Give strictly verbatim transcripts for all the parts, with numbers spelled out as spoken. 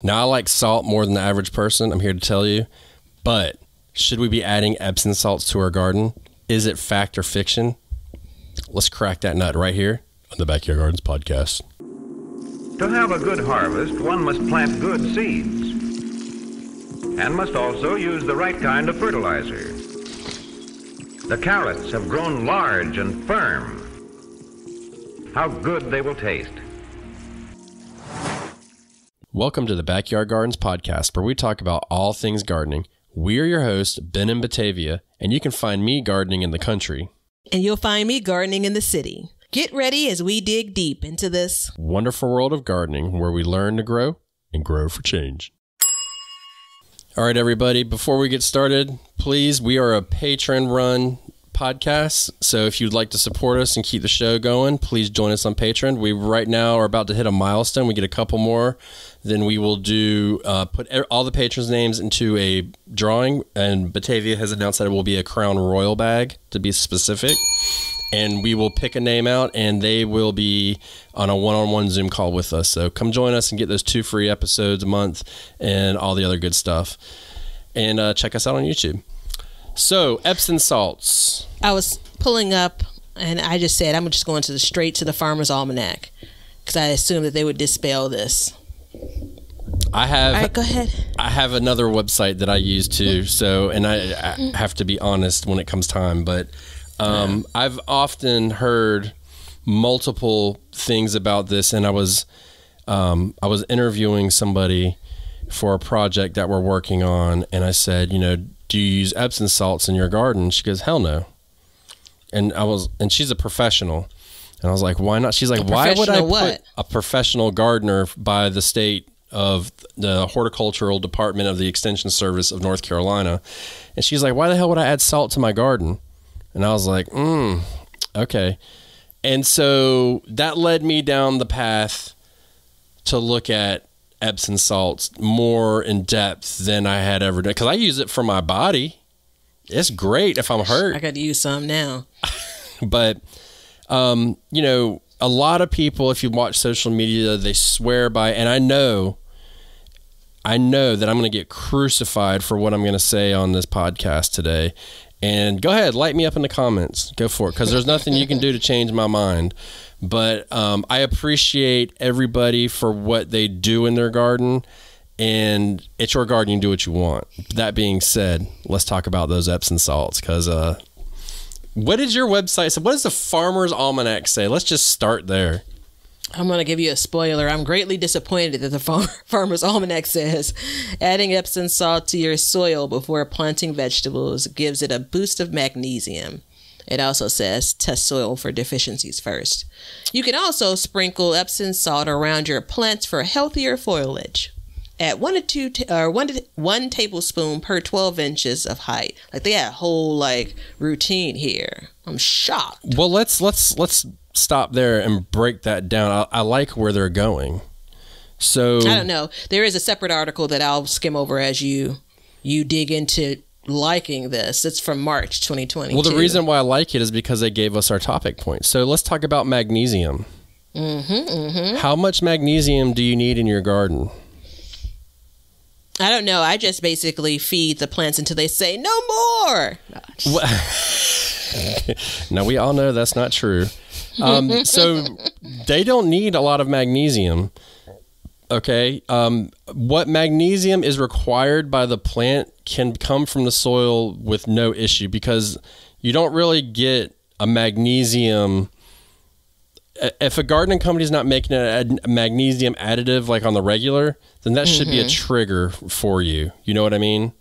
Now, I like salt more than the average person, I'm here to tell you, but should we be adding Epsom salts to our garden? Is it fact or fiction? Let's crack that nut right here on the Backyard Gardens podcast. To have a good harvest, one must plant good seeds and must also use the right kind of fertilizer. The carrots have grown large and firm. How good they will taste. Welcome to the Backyard Gardens podcast, where we talk about all things gardening. We're your hosts, Ben and Batavia, and you can find me gardening in the country. And you'll find me gardening in the city. Get ready as we dig deep into this wonderful world of gardening, where we learn to grow and grow for change. All right, everybody, before we get started, please, we are a Patreon-run podcast, so if you'd like to support us and keep the show going, please join us on Patreon. We right now are about to hit a milestone. We get a couple more, then we will do uh, put all the patrons' names into a drawing, and Batavia has announced that it will be a Crown Royal bag, to be specific, and we will pick a name out, and they will be on a one-on-one Zoom call with us. So come join us and get those two free episodes a month and all the other good stuff, and uh, check us out on YouTube. So, Epsom salts. I was pulling up, and I just said, I'm just going to the straight to the Farmer's Almanac, because I assumed that they would dispel this. I have. All right, go ahead. I have another website that I use too. So, and I, I have to be honest when it comes time, but um, yeah. I've often heard multiple things about this, and I was, um, I was interviewing somebody for a project that we're working on, and I said, you know, do you use Epsom salts in your garden? She goes, hell no. And I was, and she's a professional. And I was like, why not? She's like, why would I put a professional gardener by the state of the Horticultural Department of the Extension Service of North Carolina? And she's like, why the hell would I add salt to my garden? And I was like, mm, okay. And so that led me down the path to look at Epsom salts more in depth than I had ever done, because I use it for my body. It's great if I'm hurt. I got to use some now. But, um, you know, a lot of people, if you watch social media, they swear by, and I know, I know that I'm going to get crucified for what I'm going to say on this podcast today. And go ahead, light me up in the comments. Go for it, because there's nothing you can do to change my mind. But um, I appreciate everybody for what they do in their garden. And it's your garden. You do what you want. That being said, let's talk about those Epsom salts. Because uh, what did your website say? What does the Farmer's Almanac say? Let's just start there. I'm going to give you a spoiler. I'm greatly disappointed that the farm, Farmer's Almanac says adding Epsom salt to your soil before planting vegetables gives it a boost of magnesium. It also says test soil for deficiencies first. You can also sprinkle Epsom salt around your plants for healthier foliage. At one to two, or one to one tablespoon per twelve inches of height. Like, they had a whole like routine here. I'm shocked. Well, let's let's let's stop there and break that down. I, I like where they're going. So I don't know. There is a separate article that I'll skim over as you you dig into liking this. It's from March twenty twenty-two. Well, the reason why I like it is because they gave us our topic point. So let's talk about magnesium. Mm-hmm, mm-hmm. How much magnesium do you need in your garden? I don't know. I just basically feed the plants until they say no more. Now, we all know that's not true. Um, so they don't need a lot of magnesium. Okay. Um, what magnesium is required by the plant can come from the soil with no issue, because you don't really get a magnesium. If a gardening company is not making a magnesium additive like on the regular, then that should mm-hmm. be a trigger for you. You know what I mean?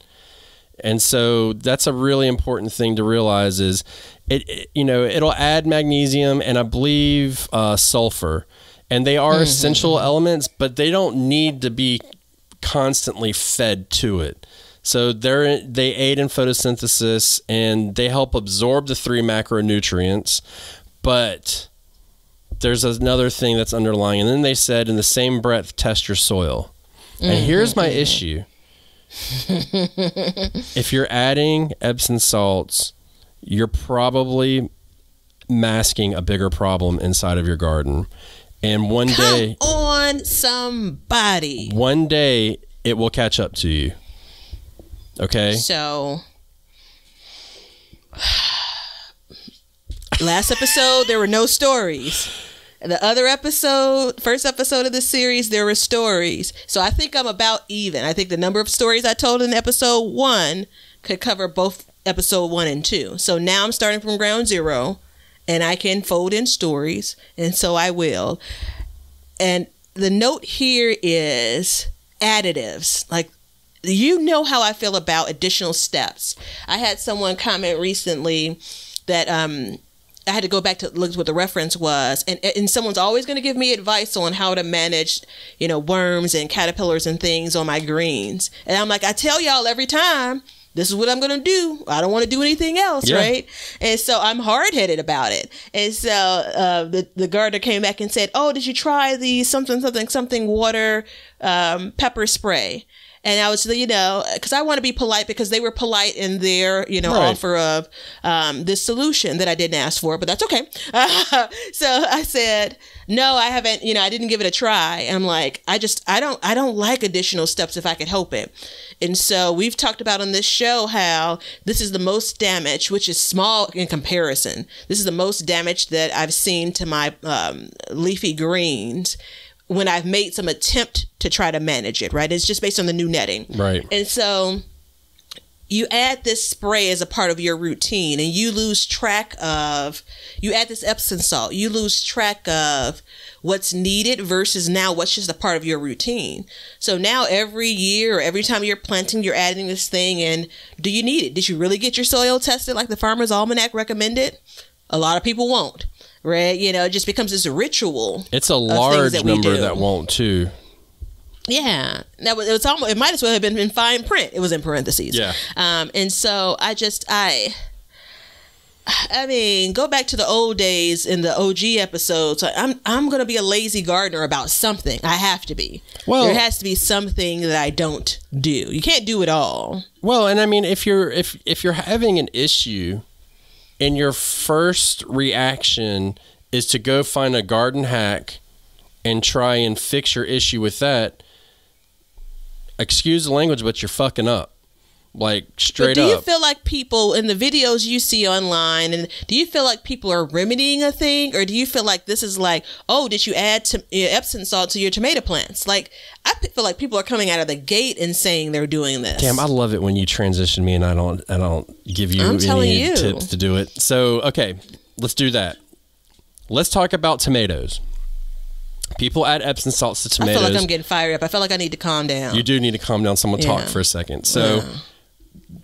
And so that's a really important thing to realize is it, it you know, it'll add magnesium and I believe uh, sulfur, and they are mm-hmm. essential elements, but they don't need to be constantly fed to it. So they're, they aid in photosynthesis and they help absorb the three macronutrients, but there's another thing that's underlying. And then they said in the same breath, test your soil. Mm-hmm. And here's my issue. If you're adding Epsom salts, you're probably masking a bigger problem inside of your garden. And one Come day on somebody. One day it will catch up to you. Okay. So last episode there were no stories. The other episode, first episode of the series, there were stories. So I think I'm about even. I think the number of stories I told in episode one could cover both episode one and two. So now I'm starting from ground zero and I can fold in stories. And so I will. And the note here is additives. Like, you know how I feel about additional steps. I had someone comment recently that, um, I had to go back to look at what the reference was. And, and someone's always going to give me advice on how to manage, you know, worms and caterpillars and things on my greens. And I'm like, I tell y'all every time, this is what I'm going to do. I don't want to do anything else. Yeah. Right. And so I'm hard headed about it. And so uh, the, the gardener came back and said, oh, did you try the something, something, something water um, pepper spray? And I was, you know, because I want to be polite, because they were polite in their, you know, right. offer of um, this solution that I didn't ask for, but that's okay. Uh, so I said, no, I haven't, you know, I didn't give it a try. And I'm like, I just, I don't, I don't like additional steps if I could help it. And so we've talked about on this show how this is the most damage, which is small in comparison. This is the most damage that I've seen to my um, leafy greens when I've made some attempt to try to manage it, right? It's just based on the new netting. Right. And so you add this spray as a part of your routine and you lose track of, you add this Epsom salt, you lose track of what's needed versus now what's just a part of your routine. So now every year, or every time you're planting, you're adding this thing, and do you need it? Did you really get your soil tested like the Farmer's Almanac recommended? A lot of people won't. Right, you know, it just becomes this ritual. It's a large that number that won't too. Yeah, now it was almost. It might as well have been in fine print. It was in parentheses. Yeah. Um, and so I just I. I mean, go back to the old days in the O G episodes. I'm I'm gonna be a lazy gardener about something. I have to be. Well, there has to be something that I don't do. You can't do it all. Well, and I mean, if you're if if you're having an issue, and your first reaction is to go find a garden hack and try and fix your issue with that, excuse the language, but you're fucking up. Like, straight up. Do you feel like people in the videos you see online, and do you feel like people are remedying a thing, or do you feel like this is like, oh, did you add to, you know, Epsom salt to your tomato plants? Like, I feel like people are coming out of the gate and saying they're doing this. Damn, I love it when you transition me and I don't, I don't give you I'm telling any you. tips to do it. So, okay, let's do that. Let's talk about tomatoes. People add Epsom salts to tomatoes. I feel like I'm getting fired up. I feel like I need to calm down. You do need to calm down. Someone yeah. talk for a second. So. Yeah.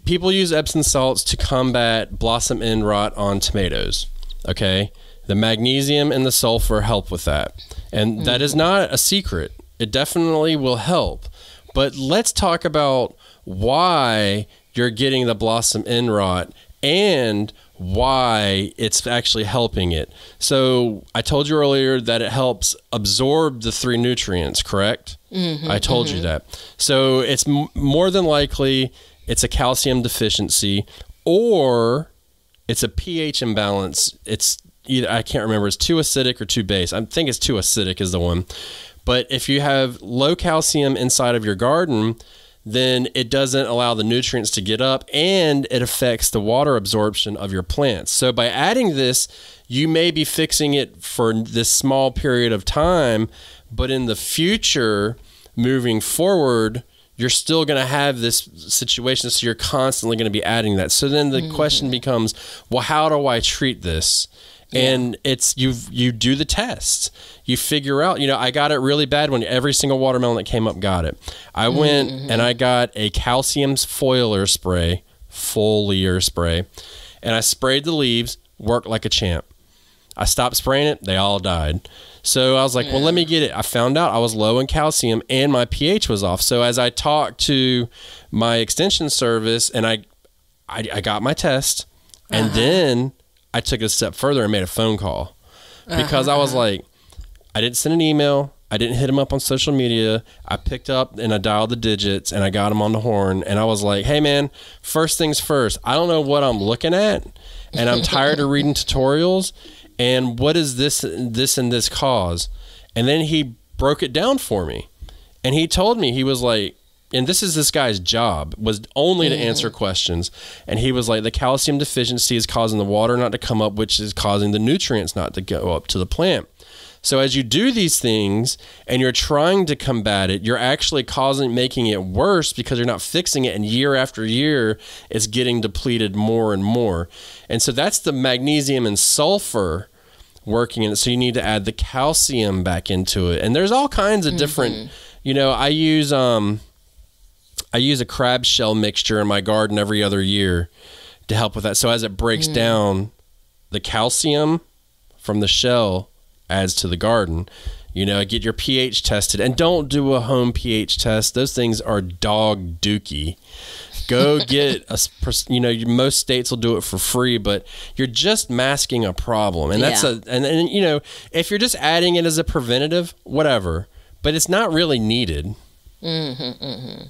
People use Epsom salts to combat blossom end rot on tomatoes, okay? The magnesium and the sulfur help with that. And mm. that is not a secret. It definitely will help. But let's talk about why you're getting the blossom end rot and why it's actually helping it. So I told you earlier that it helps absorb the three nutrients, correct? Mm-hmm, I told mm-hmm. you that. So it's m- more than likely... it's a calcium deficiency, or it's a pH imbalance. It's either, I can't remember, it's too acidic or too base. I think it's too acidic is the one. But if you have low calcium inside of your garden, then it doesn't allow the nutrients to get up, and it affects the water absorption of your plants. So by adding this, you may be fixing it for this small period of time, but in the future, moving forward, you're still going to have this situation, so you're constantly going to be adding that. So then the mm-hmm. question becomes, well, how do I treat this? Yeah. And it's you you do the test. You figure out, you know, I got it really bad when every single watermelon that came up got it. I mm-hmm. went and I got a calcium foliar spray, foliar spray, and I sprayed the leaves, worked like a champ. I stopped spraying it, they all died. So I was like, well, let me get it. I found out I was low in calcium and my pH was off. So as I talked to my extension service, and I I, I got my test, and uh-huh. then I took it a step further and made a phone call, because uh-huh. I was like, I didn't send an email. I didn't hit him up on social media. I picked up and I dialed the digits and I got him on the horn, and I was like, hey man, first things first, I don't know what I'm looking at, and I'm tired of reading tutorials. And what is this, this and this cause? And then he broke it down for me. And he told me, he was like, and this is this guy's job, was only to answer questions. And he was like, the calcium deficiency is causing the water not to come up, which is causing the nutrients not to go up to the plant. So as you do these things and you're trying to combat it, you're actually causing, making it worse because you're not fixing it. And year after year, it's getting depleted more and more. And so that's the magnesium and sulfur working in it. So you need to add the calcium back into it. And there's all kinds of different, mm-hmm. you know, I use, um, I use a crab shell mixture in my garden every other year to help with that. So as it breaks mm. down, the calcium from the shell adds to the garden. You know, get your pH tested, and don't do a home pH test. Those things are dog dookie. Go get a, you know, most states will do it for free, but you're just masking a problem. And that's yeah. a, and, and you know, if you're just adding it as a preventative, whatever, but it's not really needed. Mm-hmm, mm-hmm.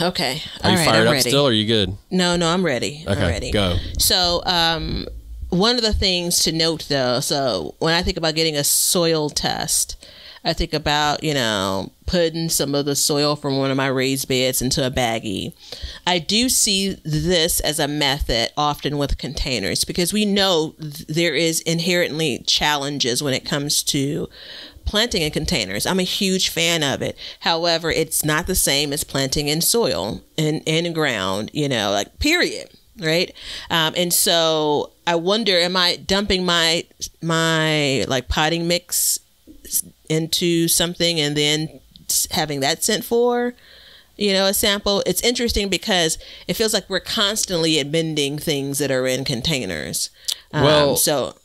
Okay. All Are you right, fired I'm up ready. Still? Or are you good? No, no, I'm ready. Okay, I'm ready. Go. So, um, one of the things to note, though, so when I think about getting a soil test, I think about, you know, putting some of the soil from one of my raised beds into a baggie. I do see this as a method often with containers, because we know th- there is inherently challenges when it comes to planting in containers. I'm a huge fan of it. However, it's not the same as planting in soil and in, in ground, you know, like period. Right. Um, and so I wonder, am I dumping my my like potting mix into something and then having that sent for, you know, a sample? It's interesting because it feels like we're constantly amending things that are in containers. Um, well, so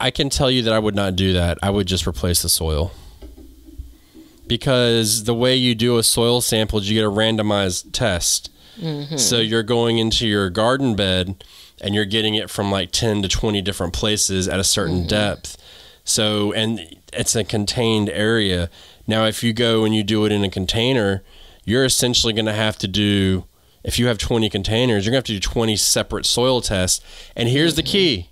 I can tell you that I would not do that. I would just replace the soil, because the way you do a soil sample is you get a randomized test. Mm-hmm. So you're going into your garden bed and you're getting it from like ten to twenty different places at a certain mm-hmm. depth. So, and it's a contained area. Now, if you go and you do it in a container, you're essentially going to have to do, if you have twenty containers, you're going to have to do twenty separate soil tests. And here's mm-hmm. the key.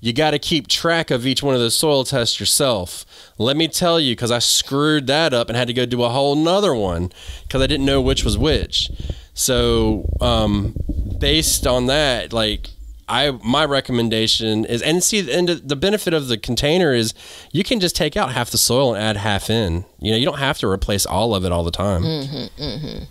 You got to keep track of each one of those soil tests yourself. Let me tell you, because I screwed that up and had to go do a whole nother one because I didn't know which was which. So um, based on that, like I, my recommendation is, and see, and the benefit of the container is you can just take out half the soil and add half in. You know, you don't have to replace all of it all the time. Mm-hmm, mm-hmm.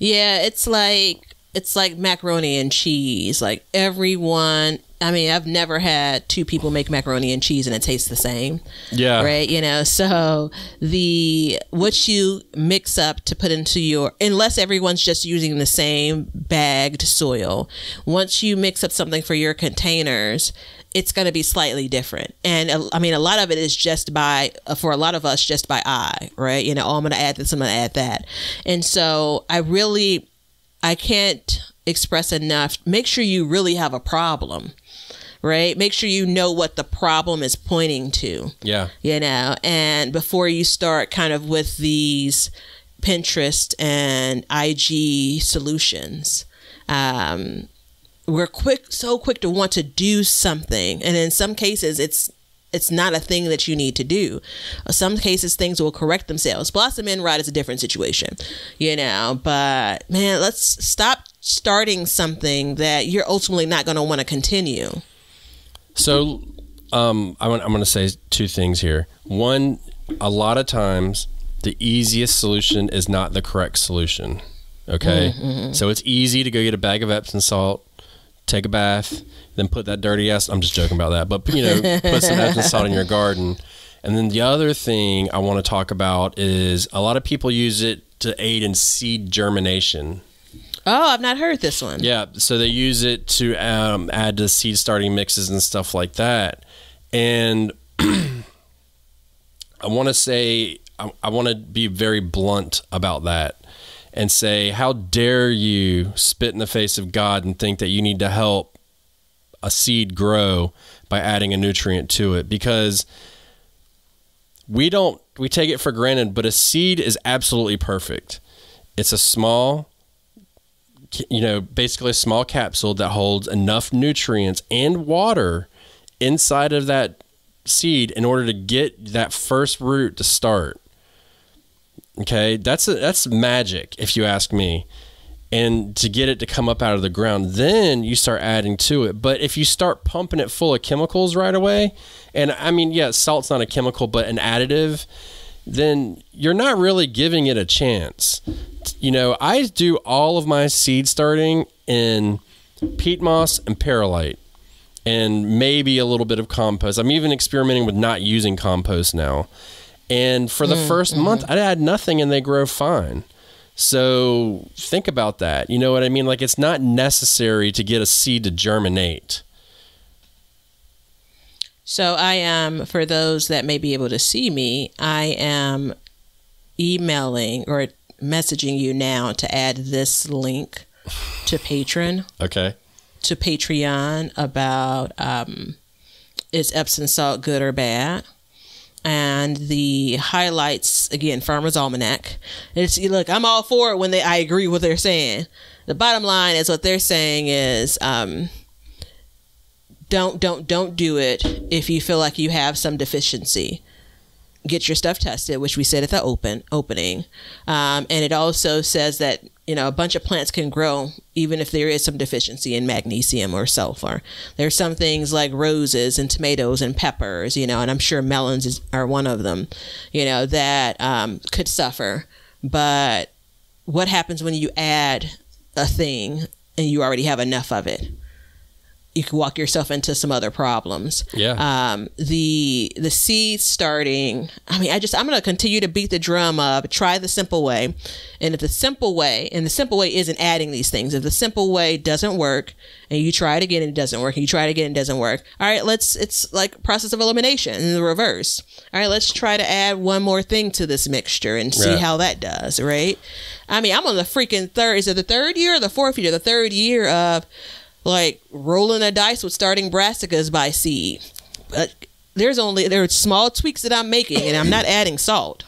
Yeah, it's like it's like macaroni and cheese. Like everyone. I mean, I've never had two people make macaroni and cheese and it tastes the same. Yeah. Right. You know, so the, what you mix up to put into your, unless everyone's just using the same bagged soil, once you mix up something for your containers, it's going to be slightly different. And uh, I mean, a lot of it is just by, uh, for a lot of us, just by eye, right? You know, oh, I'm going to add this, I'm going to add that. And so I really, I can't express enough. Make sure you really have a problem. Right. Make sure you know what the problem is pointing to. Yeah. You know, and before you start kind of with these Pinterest and I G solutions, um, we're quick, so quick to want to do something. And in some cases, it's it's not a thing that you need to do. In some cases, things will correct themselves. Blossom end rot is a different situation, you know, but man, let's stop starting something that you're ultimately not going to want to continue. So um, I'm, I'm going to say two things here. One, a lot of times the easiest solution is not the correct solution. Okay. Mm-hmm. So it's easy to go get a bag of Epsom salt, take a bath, then put that dirty ass, I'm just joking about that, but you know, put some Epsom salt in your garden. And then the other thing I want to talk about is a lot of people use it to aid in seed germination. Oh, I've not heard this one. Yeah, so they use it to um, add to seed starting mixes and stuff like that. And I want to say, I, I want to be very blunt about that and say, how dare you spit in the face of God and think that you need to help a seed grow by adding a nutrient to it? Because we don't, we take it for granted, but a seed is absolutely perfect. It's a small, you know, basically a small capsule that holds enough nutrients and water inside of that seed in order to get that first root to start. Okay, that's a, that's magic, if you ask me. And to get it to come up out of the ground, then you start adding to it. But if you start pumping it full of chemicals right away, and I mean, yeah, salt's not a chemical, but an additive, then you're not really giving it a chance. You know, I do all of my seed starting in peat moss and perlite, and maybe a little bit of compost. I'm even experimenting with not using compost now. And for the mm, first mm-hmm. month, I had nothing and they grow fine. So think about that. You know what I mean? Like, it's not necessary to get a seed to germinate. So I am, for those that may be able to see me, I am emailing or messaging you now to add this link to Patreon. Okay. To Patreon about um, is Epsom salt good or bad? And the highlights, again, Farmer's Almanac. It's, look, I'm all for it when they, I agree with what they're saying. The bottom line is what they're saying is um, don't, don't, don't do it if you feel like you have some deficiency. Get your stuff tested, which we said at the open opening. Um, and it also says that, you know, a bunch of plants can grow even if there is some deficiency in magnesium or sulfur. There's some things like roses and tomatoes and peppers, you know, and I'm sure melons is, are one of them, you know, that um, could suffer. But what happens when you add a thing and you already have enough of it? You can walk yourself into some other problems. Yeah. Um, the the seed starting, I mean, I just, I'm going to continue to beat the drum up, try the simple way. And if the simple way, and the simple way isn't adding these things. If the simple way doesn't work and you try it again and it doesn't work, and you try it again and it doesn't work. All right, let's, it's like process of elimination in the reverse. All right, let's try to add one more thing to this mixture and see yeah. how that does, right? I mean, I'm on the freaking third, is it the third year or the fourth year? The third year of... like rolling a dice with starting brassicas by seed. But there's only, there are small tweaks that I'm making and I'm not adding salt.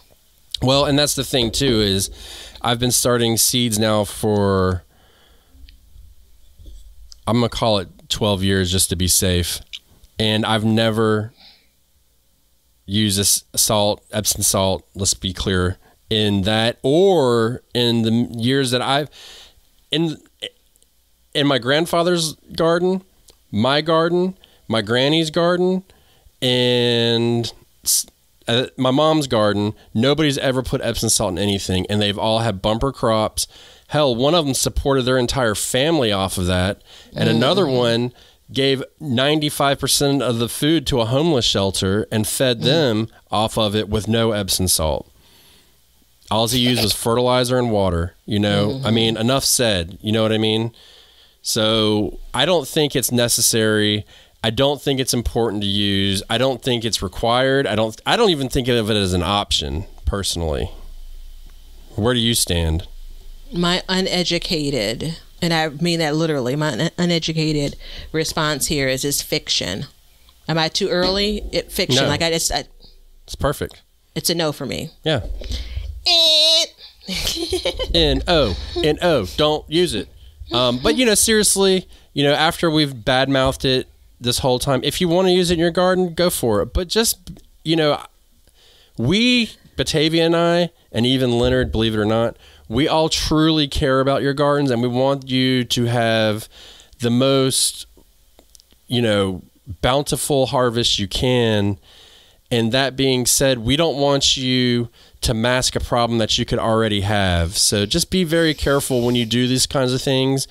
Well, and that's the thing too, is I've been starting seeds now for, I'm going to call it twelve years just to be safe. And I've never used a salt, Epsom salt, let's be clear, in that or in the years that I've, in In my grandfather's garden, my garden, my granny's garden, and my mom's garden, nobody's ever put Epsom salt in anything, and they've all had bumper crops. Hell, one of them supported their entire family off of that, and mm. another one gave ninety-five percent of the food to a homeless shelter and fed mm. them off of it with no Epsom salt. All he used was fertilizer and water, you know? Mm. I mean, enough said, you know what I mean? So I don't think it's necessary. I don't think it's important to use. I don't think it's required. I don't I don't even think of it as an option, personally. Where do you stand? My uneducated, and I mean that literally, my uneducated response here is it's fiction. Am I too early? It fiction. No. Like I just I, It's perfect. It's a no for me. Yeah. N O. N O. Don't use it. Um, but, you know, seriously, you know, after we've badmouthed it this whole time, if you want to use it in your garden, go for it. But just, you know, we, Batavia and I, and even Leonard, believe it or not, we all truly care about your gardens, and we want you to have the most, you know, bountiful harvest you can. And that being said, we don't want you to mask a problem that you could already have. So just be very careful when you do these kinds of things,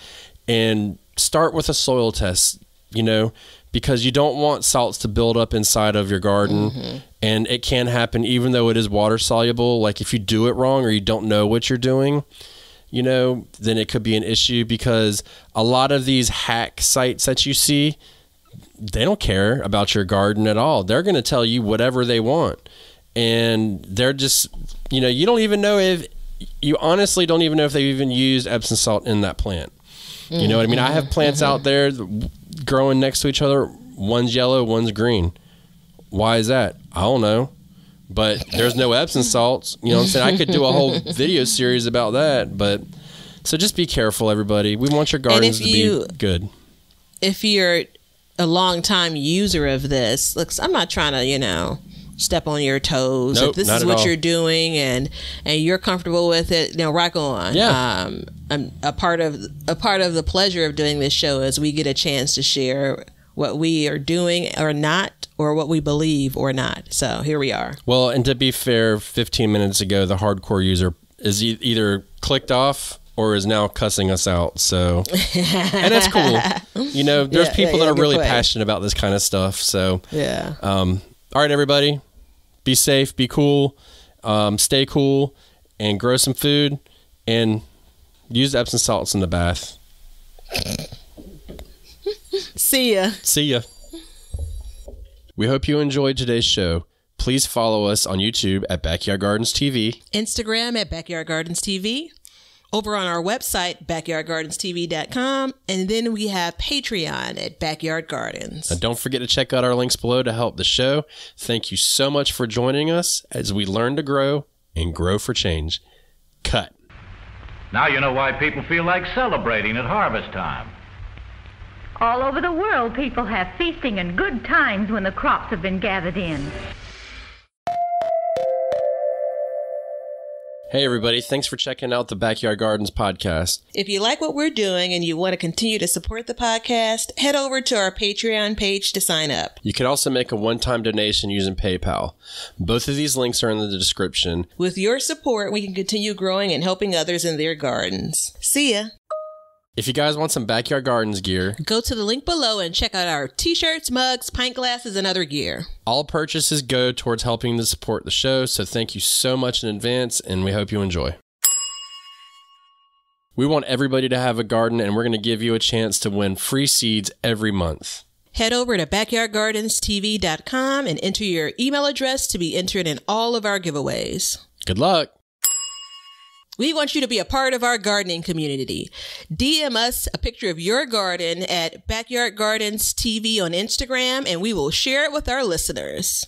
and start with a soil test, you know, because you don't want salts to build up inside of your garden. Mm-hmm. And it can happen even though it is water soluble. Like if you do it wrong or you don't know what you're doing, you know, then it could be an issue, because a lot of these hack sites that you see, they don't care about your garden at all. They're going to tell you whatever they want. And they're just, you know, you don't even know if, you honestly don't even know if they've even used Epsom salt in that plant. Mm-hmm. You know what I mean? I have plants mm-hmm. out there growing next to each other. One's yellow, one's green. Why is that? I don't know. But there's no Epsom salts. You know what I'm saying? I could do a whole video series about that. But so just be careful, everybody. We want your gardens to you, be good. If you're... a long time user of this. Look, I'm not trying to, you know, step on your toes. Nope, if this is what all. You're doing and and you're comfortable with it, you know, rock on. Yeah. Um, I'm, a part of a part of the pleasure of doing this show is we get a chance to share what we are doing or not, or what we believe or not. So here we are. Well, and to be fair, fifteen minutes ago, the hardcore user is e either clicked off or is now cussing us out. So, and that's cool. You know, there's yeah, people yeah, yeah, that are really point. passionate about this kind of stuff. So, yeah. Um, all right, everybody, be safe, be cool, um, stay cool, and grow some food, and use Epsom salts in the bath. See ya. See ya. We hope you enjoyed today's show. Please follow us on YouTube at Backyard Gardens T V. Instagram at Backyard Gardens T V. Over on our website, backyard gardens t v dot com. And then we have Patreon at Backyard Gardens. And don't forget to check out our links below to help the show. Thank you so much for joining us as we learn to grow and grow for change. Cut. Now you know why people feel like celebrating at harvest time. All over the world, people have feasting and good times when the crops have been gathered in. Hey, everybody. Thanks for checking out the Backyard Gardens podcast. If you like what we're doing and you want to continue to support the podcast, head over to our Patreon page to sign up. You can also make a one-time donation using PayPal. Both of these links are in the description. With your support, we can continue growing and helping others in their gardens. See ya. If you guys want some Backyard Gardens gear, go to the link below and check out our t-shirts, mugs, pint glasses, and other gear. All purchases go towards helping to support the show, so thank you so much in advance, and we hope you enjoy. We want everybody to have a garden, and we're going to give you a chance to win free seeds every month. Head over to backyard gardens t v dot com and enter your email address to be entered in all of our giveaways. Good luck. We want you to be a part of our gardening community. D M us a picture of your garden at Backyard Gardens T V on Instagram, and we will share it with our listeners.